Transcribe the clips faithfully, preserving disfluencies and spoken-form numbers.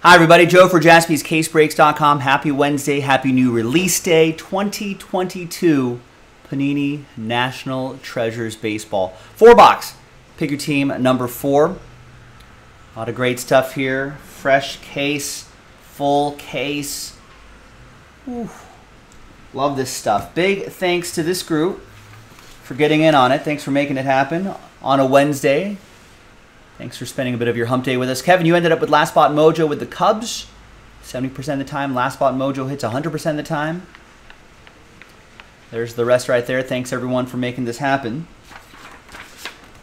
Hi everybody, Joe for Jaspi's Case Breaks dot com. Happy Wednesday, happy new release day, twenty twenty-two Panini National Treasures Baseball. Four box, pick your team number four. A lot of great stuff here. Fresh case, full case. Ooh, love this stuff. Big thanks to this group for getting in on it. Thanks for making it happen on a Wednesday. Thanks for spending a bit of your hump day with us. Kevin, you ended up with Last Bot Mojo with the Cubs. seventy percent of the time, Last Bot Mojo hits one hundred percent of the time. There's the rest right there. Thanks, everyone, for making this happen.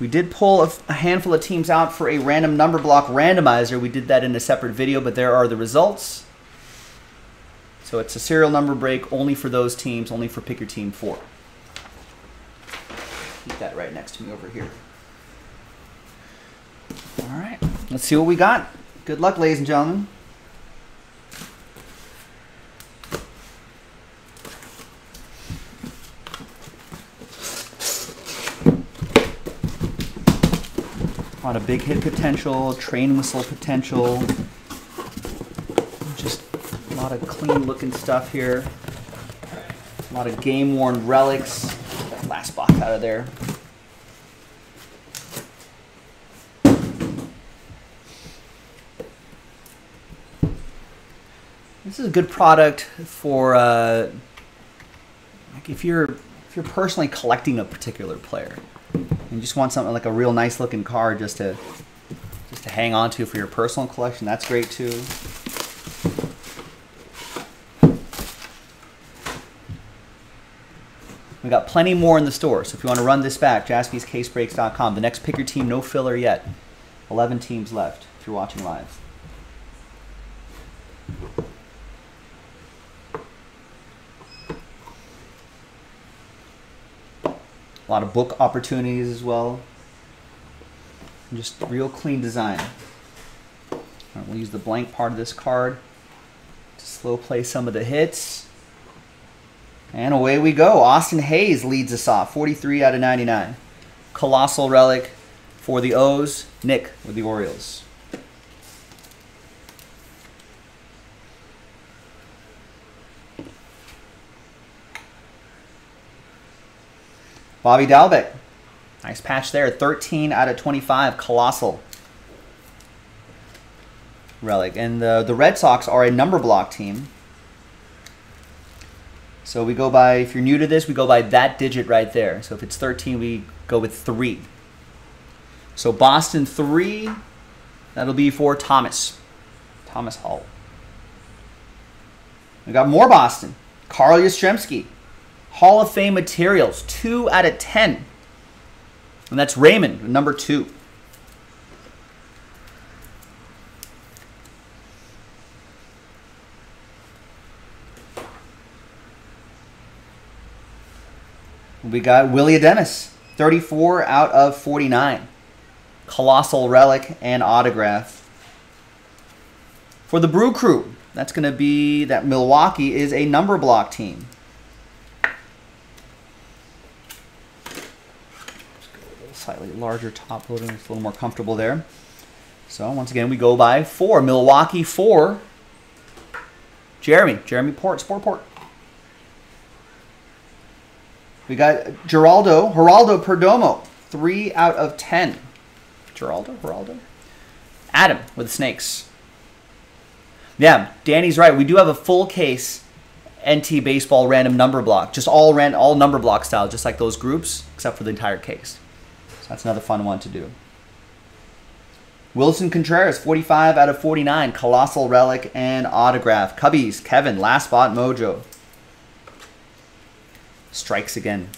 We did pull a handful of teams out for a random number block randomizer. We did that in a separate video, but there are the results. So it's a serial number break only for those teams, only for Pick Your Team four. Keep that right next to me over here. All right, let's see what we got. Good luck, ladies and gentlemen. A lot of big hit potential, train whistle potential. Just a lot of clean looking stuff here. A lot of game-worn relics. Get that last box out of there. This is a good product for uh, like if you're if you're personally collecting a particular player and you just want something like a real nice looking card just to just to hang on to for your personal collection. That's great too. We got plenty more in the store, so if you want to run this back, Jaspys Case Breaks dot com. The next Pick Your Team, no filler yet. eleven teams left. If you're watching live. A lot of book opportunities as well. And just real clean design. All right, we'll use the blank part of this card to slow play some of the hits. And away we go. Austin Hays leads us off, forty-three out of ninety-nine. Colossal relic for the O's. Nick with the Orioles. Bobby Dalbeck, nice patch there. thirteen out of twenty-five, colossal relic. And the, the Red Sox are a number block team. So we go by, if you're new to this, we go by that digit right there. So if it's thirteen, we go with three. So Boston three, that'll be for Thomas. Thomas Hull. We got more Boston. Carl Yastrzemski. Hall of Fame materials, two out of ten. And that's Raymond, number two. We got William Dennis, thirty-four out of forty-nine. Colossal relic and autograph. For the Brew Crew, that's going to be that Milwaukee is a number block team. Slightly larger top loading, it's a little more comfortable there. So once again, we go by four. Milwaukee four. Jeremy, Jeremy Port, Sport Port. We got Geraldo, Geraldo Perdomo, three out of ten. Geraldo, Geraldo. Adam with the Snakes. Yeah, Danny's right. We do have a full case N T baseball random number block, just all ran, all number block style, just like those groups, except for the entire case. That's another fun one to do. Wilson Contreras, forty-five out of forty-nine. Colossal relic and autograph. Cubbies, Kevin, Last Bot Mojo. Strikes again.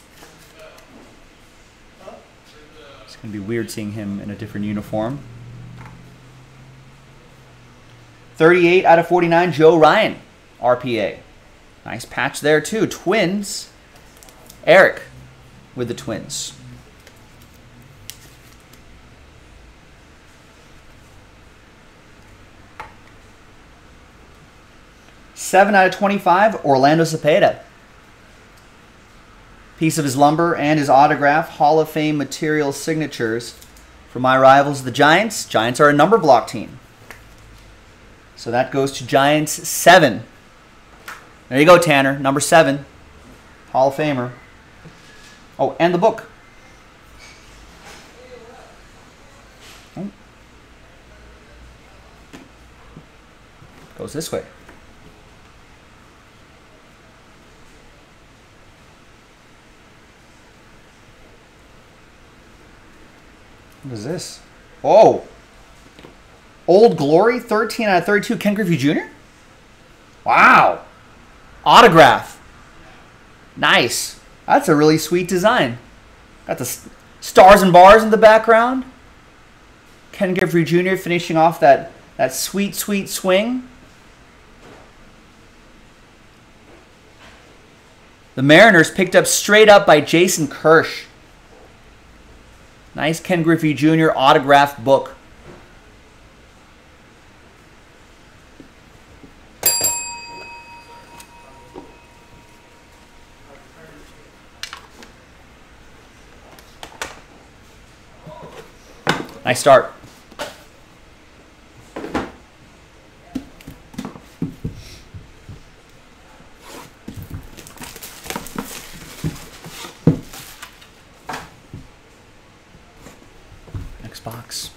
It's going to be weird seeing him in a different uniform. thirty-eight out of forty-nine. Joe Ryan, R P A. Nice patch there too. Twins. Eric with the Twins. seven out of twenty-five, Orlando Cepeda. Piece of his lumber and his autograph, Hall of Fame material signatures. For my rivals, the Giants. Giants are a number block team. So that goes to Giants seven. There you go, Tanner. Number seven. Hall of Famer. Oh, and the book. Oh. Goes this way. What is this? Oh! Old Glory, thirteen out of thirty-two, Ken Griffey Junior Wow! Autograph. Nice. That's a really sweet design. Got the st stars and bars in the background. Ken Griffey Junior finishing off that, that sweet, sweet swing. The Mariners picked up straight up by Jason Kirsch. Nice Ken Griffey Junior autographed book. Nice start. Next box.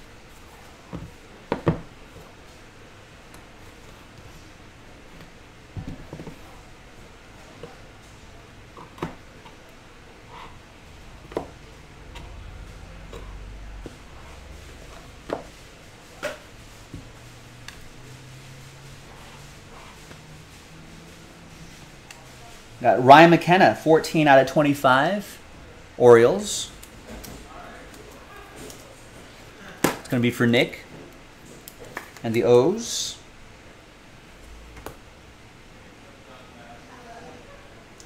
Got Ryan McKenna, fourteen out of twenty-five, Orioles. It's going to be for Nick and the O's.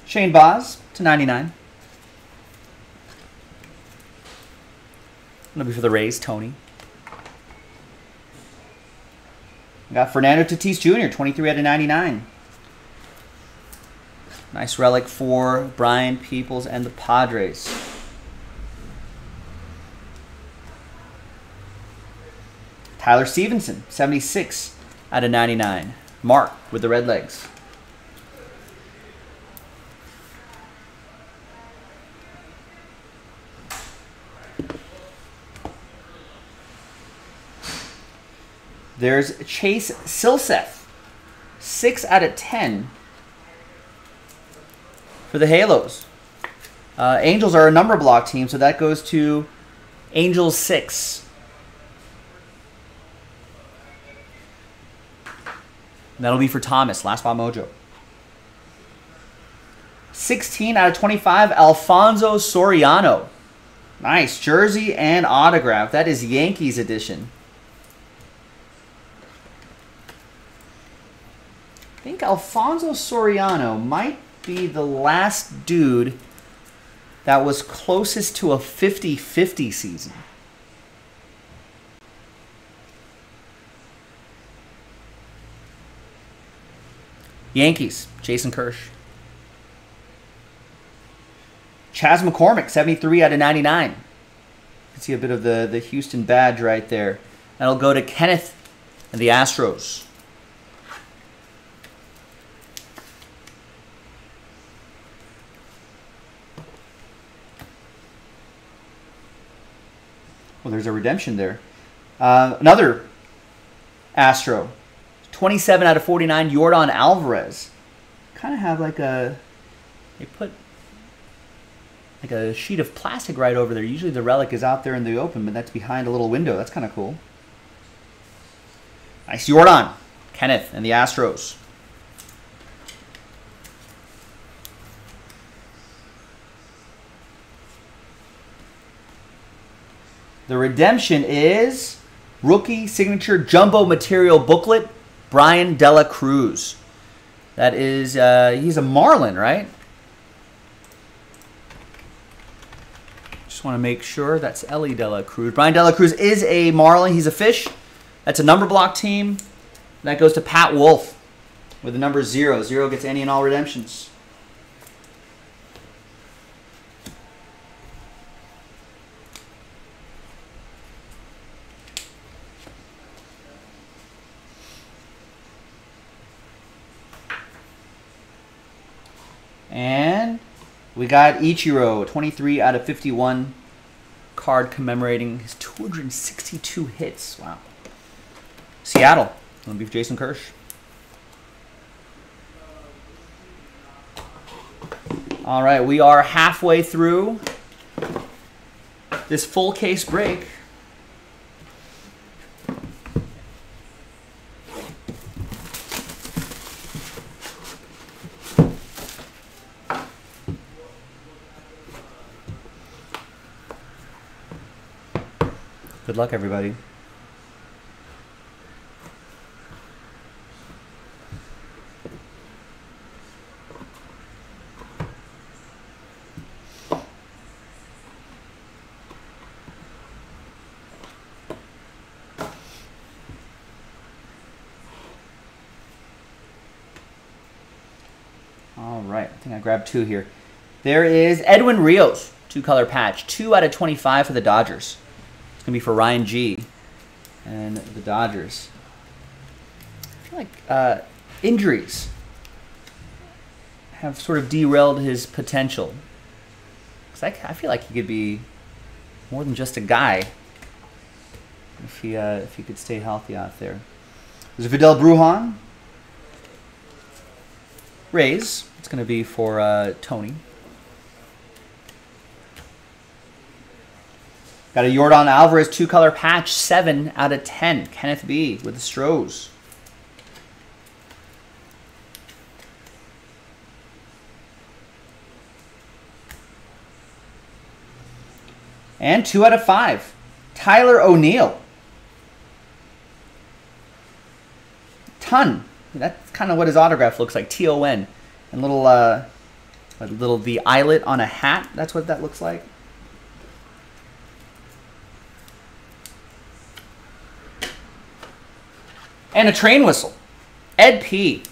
Shane Boz to ninety-nine. It'll be for the Rays, Tony. Got Fernando Tatis Junior, twenty-three out of ninety-nine. Nice relic for Brian Peoples and the Padres. Tyler Stevenson, seventy-six out of ninety-nine. Mark with the red legs. There's Chase Silseth, six out of ten. For the Halos. Uh, Angels are a number block team, so that goes to Angels six. And that'll be for Thomas, Last Bot Mojo. sixteen out of twenty-five, Alfonso Soriano. Nice, jersey and autograph. That is Yankees edition. I think Alfonso Soriano might be the last dude that was closest to a fifty fifty season. Yankees, Jason Kirsch. Chaz McCormick, seventy-three out of ninety-nine. You can see a bit of the, the Houston badge right there. That'll go to Kenneth and the Astros. Well, there's a redemption there. Uh, another Astro. twenty-seven out of forty-nine, Yordan Alvarez. Kind of have like a... They put like a sheet of plastic right over there. Usually the relic is out there in the open, but that's behind a little window. That's kind of cool. Nice Yordan. Kenneth and the Astros. The redemption is rookie signature jumbo material booklet, Bryan De La Cruz. That is, uh, he's a Marlin, right? Just want to make sure that's Ellie De La Cruz. Bryan De La Cruz is a Marlin. He's a fish. That's a number block team. That goes to Pat Wolf with the number zero. Zero gets any and all redemptions. And we got Ichiro, twenty-three out of fifty-one card commemorating his two hundred sixty-two hits. Wow. Seattle. That'll be Jason Kirsch. All right, we are halfway through this full case break. Good luck, everybody. All right, I think I grabbed two here. There is Edwin Rios, two-color patch, two out of twenty-five for the Dodgers. It's going to be for Ryan G. and the Dodgers. I feel like uh, injuries have sort of derailed his potential. Cause I, I feel like he could be more than just a guy if he, uh, if he could stay healthy out there. There's Vidal Brujan. Rays. It's going to be for uh, Tony. Got a Yordan Alvarez two-color patch, seven out of ten. Kenneth B with the Stros. And two out of five. Tyler O'Neill. Ton. That's kind of what his autograph looks like, T O N. And little, uh, a little the eyelet on a hat, that's what that looks like. And a train whistle. Ed P.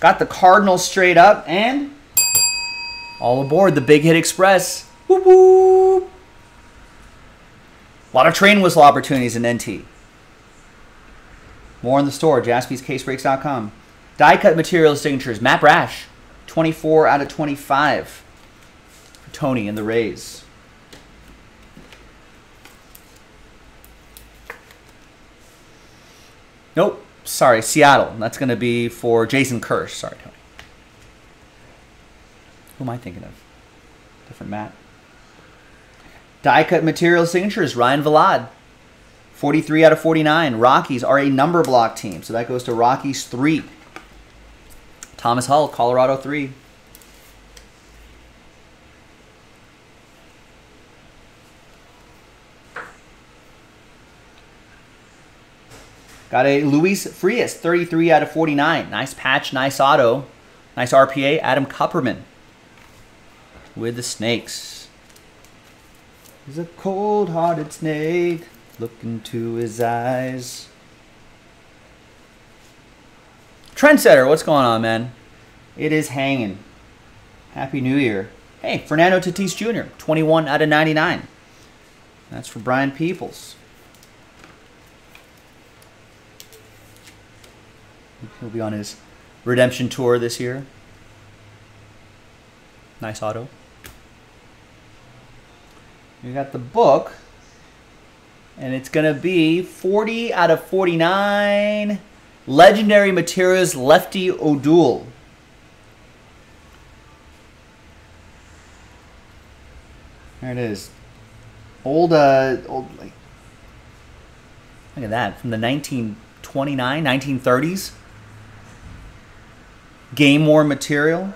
Got the Cardinals straight up, and all aboard the Big Hit Express. Whoop, whoop. A lot of train whistle opportunities in N T. More in the store, Jaspy's Case Breaks dot com. Die-cut material signatures, Matt Brash, twenty-four out of twenty-five for Tony and the Rays. Nope, sorry, Seattle. That's going to be for Jason Kirsch. Sorry, Tony. Who am I thinking of? Different Matt. Die-cut material signatures, Ryan Velad. forty-three out of forty-nine. Rockies are a number block team, so that goes to Rockies three. Thomas Hull, Colorado three. Got a Luis Frias, thirty-three out of forty-nine. Nice patch, nice auto. Nice R P A, Adam Kupperman with the Snakes. He's a cold-hearted snake. Look into his eyes. Trendsetter, what's going on, man? It is hanging. Happy New Year. Hey, Fernando Tatis Junior, twenty-one out of ninety-nine. That's for Brian Peoples. He'll be on his redemption tour this year. Nice auto. We got the book. And it's going to be forty out of forty-nine. Legendary Materials, Lefty O'Doul. There it is. Old, uh, old, like, look at that. From the nineteen twenty-nine, nineteen thirties. Game War material.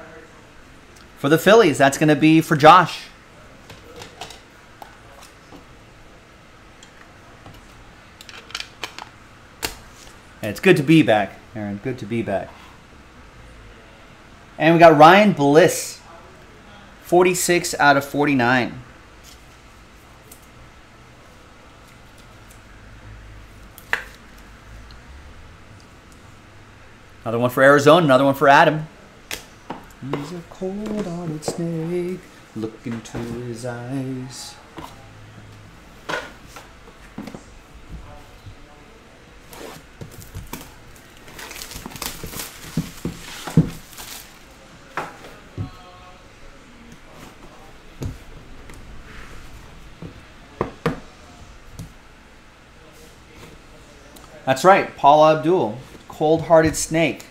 For the Phillies, that's going to be for Josh. And it's good to be back, Aaron. Good to be back. And we got Ryan Bliss, forty-six out of forty-nine. Another one for Arizona, another one for Adam. He's a cold-hearted snake, look into his eyes. That's right. Paul Abdul. Cold-hearted snake.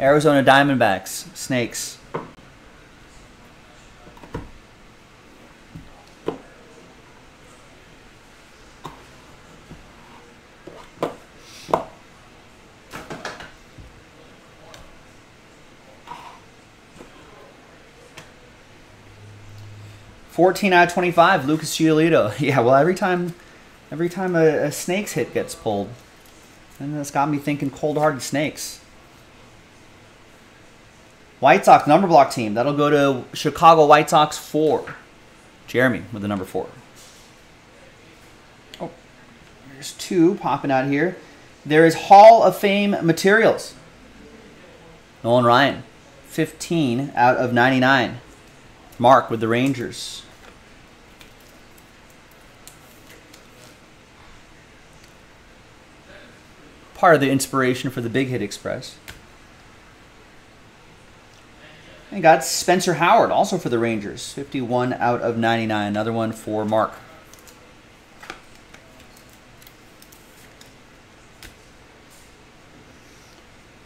Arizona Diamondbacks. Snakes. fourteen out of twenty-five, Lucas Giolito. Yeah, well, every time every time a, a snake's hit gets pulled, and that's got me thinking cold-hearted snakes. White Sox number block team. That'll go to Chicago White Sox four. Jeremy with the number four. Oh, there's two popping out here. There is Hall of Fame materials. Nolan Ryan, fifteen out of ninety-nine. Mark with the Rangers. Part of the inspiration for the Big Hit Express. And got Spencer Howard, also for the Rangers. fifty-one out of ninety-nine. Another one for Mark.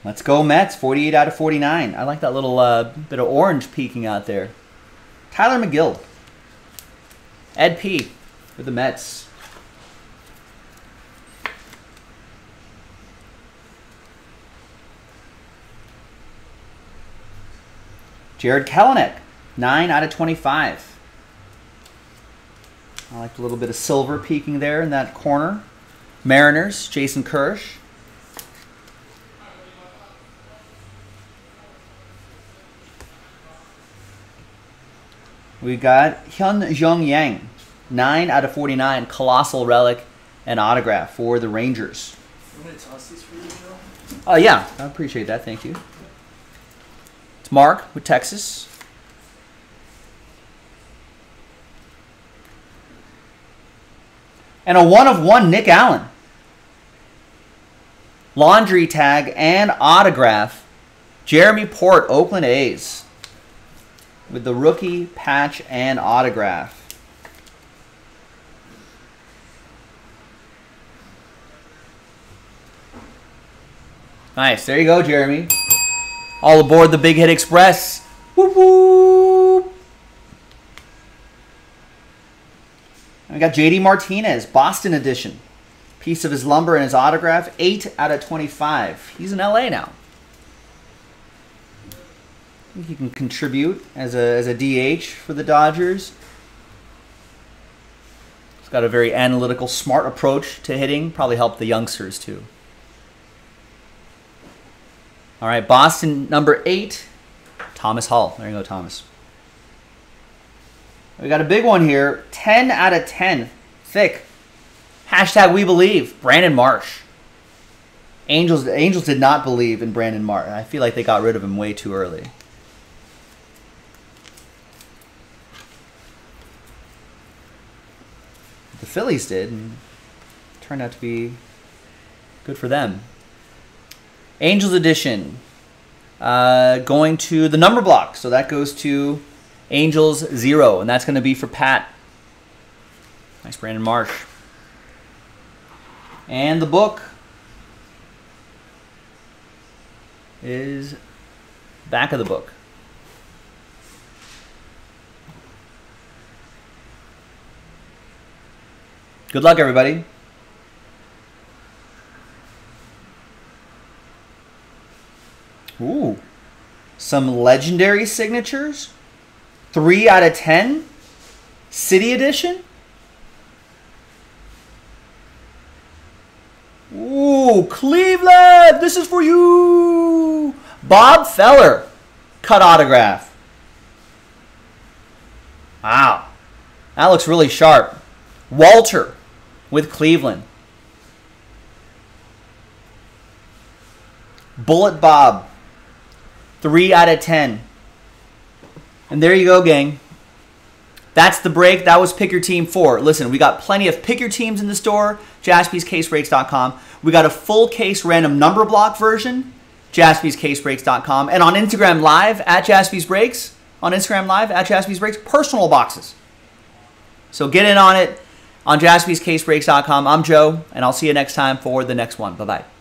Let's go Mets, forty-eight out of forty-nine. I like that little uh, bit of orange peeking out there. Tyler McGill, Ed P for the Mets. Jared Kelenic, nine out of twenty-five. I like a little bit of silver peeking there in that corner. Mariners, Jason Kirsch. We got Hyun-Jung Yang, nine out of forty-nine, Colossal Relic and Autograph for the Rangers. I'm going to toss these for you, Joe. Oh, yeah. I appreciate that. Thank you. It's Mark with Texas. And a one-of-one Nick Allen. Laundry tag and autograph. Jeremy Port, Oakland A's. With the rookie, patch, and autograph. Nice. There you go, Jeremy. All aboard the Big Hit Express. Whoop, whoop. And we got J D Martinez, Boston edition. Piece of his lumber and his autograph. eight out of twenty-five. He's in L A now. He can contribute as a, as a D H for the Dodgers. He's got a very analytical, smart approach to hitting. Probably helped the youngsters, too. All right, Boston, number eight, Thomas Hull. There you go, Thomas. We got a big one here. ten out of ten. Thick. Hashtag we believe. Brandon Marsh. Angels, the Angels did not believe in Brandon Marsh. I feel like they got rid of him way too early. The Phillies did, and it turned out to be good for them. Angels edition uh, going to the number block, so that goes to Angels zero, and that's going to be for Pat. Nice, Brandon Marsh. And the book is back of the book. Good luck, everybody. Ooh. Some legendary signatures. three out of ten. City edition. Ooh, Cleveland! This is for you! Bob Feller. Cut autograph. Wow. That looks really sharp. Walter. With Cleveland. Bullet Bob. three out of ten. And there you go, gang. That's the break. That was Pick Your Team four. Listen, we got plenty of Pick Your Teams in the store. Jaspys Case Breaks dot com. We got a full case random number block version. Jaspys Case Breaks dot com. And on Instagram Live, at JaspysBreaks. On Instagram Live, at JaspysBreaks. Personal boxes. So get in on it. on Jaspy's Case Breaks dot com. I'm Joe, and I'll see you next time for the next one. Bye-bye.